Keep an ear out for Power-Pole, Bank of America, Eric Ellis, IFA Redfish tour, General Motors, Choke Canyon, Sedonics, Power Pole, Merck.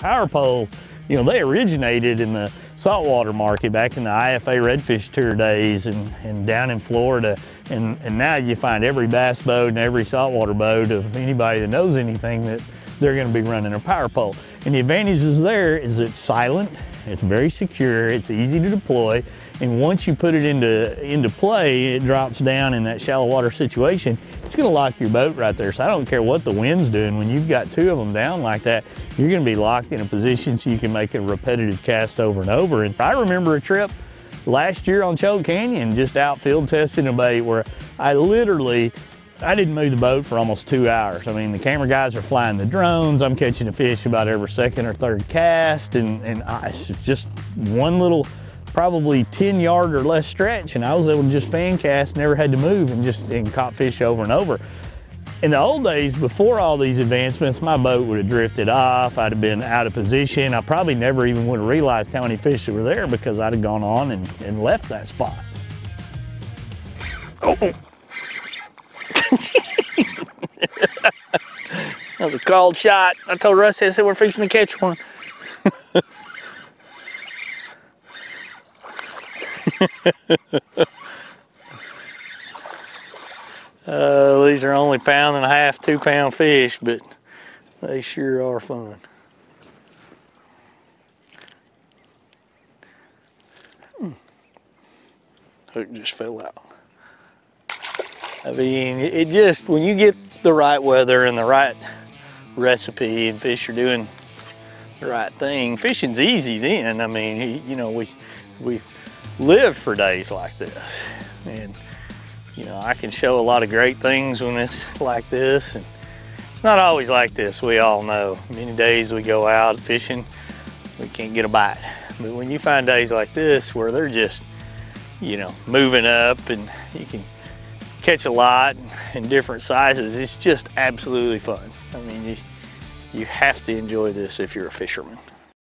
Power poles, you know, they originated in the saltwater market back in the IFA Redfish Tour days and down in Florida. And now you find every bass boat and every saltwater boat of anybody that knows anything that they're gonna be running a power pole. And the advantages there is it's silent, it's very secure, it's easy to deploy. And once you put it into play, it drops down in that shallow water situation. It's gonna lock your boat right there. So I don't care what the wind's doing, when you've got two of them down like that, you're gonna be locked in a position so you can make a repetitive cast over and over. And I remember a trip last year on Choke Canyon, just out field testing a bait where I didn't move the boat for almost 2 hours. I mean, the camera guys are flying the drones. I'm catching a fish about every second or third cast. It's just one little, probably 10 yard or less stretch, and I was able to just fan cast, never had to move, and just caught fish over and over. In the old days, before all these advancements, my boat would have drifted off, I'd have been out of position, I probably never even would have realized how many fish were there because I'd have gone on and left that spot. Oh. That was a cold shot. I told Russ, I said, we're fixing to catch one. These are only pound and a half, 2 pound fish, but they sure are fun. Hook just fell out. I mean, it just, when you get the right weather and the right recipe and fish are doing the right thing, fishing's easy then. I mean, you know, we've lived for days like this, and you know, I can show a lot of great things when it's like this, and it's not always like this. We all know many days we go out fishing, we can't get a bite, but when you find days like this where they're just, you know, moving up and you can catch a lot in different sizes, it's just absolutely fun. I mean, you have to enjoy this if you're a fisherman.